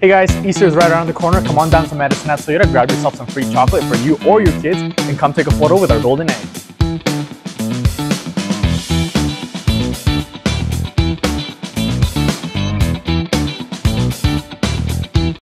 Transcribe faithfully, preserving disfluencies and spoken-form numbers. Hey guys, Easter is right around the corner. Come on down to Medicine Hat Toyota, grab yourself some free chocolate for you or your kids, and come take a photo with our golden egg.